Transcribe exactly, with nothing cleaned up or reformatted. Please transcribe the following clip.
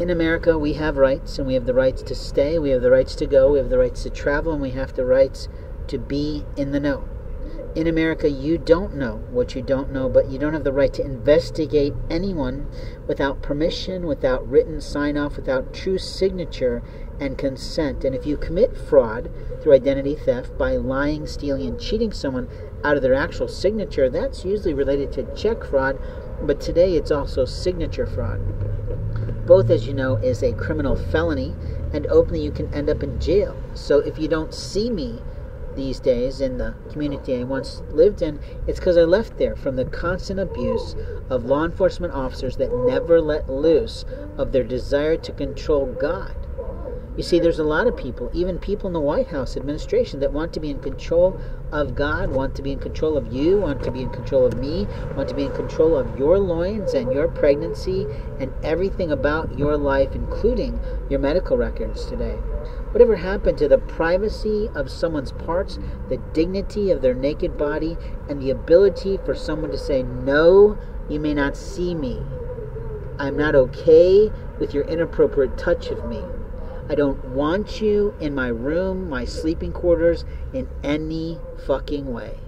in America, we have rights, and we have the rights to stay, we have the rights to go, we have the rights to travel, and we have the rights to be in the know. In America, you don't know what you don't know, but you don't have the right to investigate anyone without permission, without written sign-off, without true signature and consent. And if you commit fraud through identity theft by lying, stealing, and cheating someone out of their actual signature, that's usually related to check fraud, but today it's also signature fraud. Both, as you know, is a criminal felony, and openly you can end up in jail. So if you don't see me these days in the community I once lived in, it's because I left there from the constant abuse of law enforcement officers that never let loose of their desire to control God. You see, there's a lot of people, even people in the White House administration, that want to be in control of God, want to be in control of you, want to be in control of me, want to be in control of your loins and your pregnancy and everything about your life, including your medical records today. Whatever happened to the privacy of someone's parts, the dignity of their naked body, and the ability for someone to say, "No, you may not see me. I'm not okay with your inappropriate touch of me. I don't want you in my room, my sleeping quarters, in any fucking way."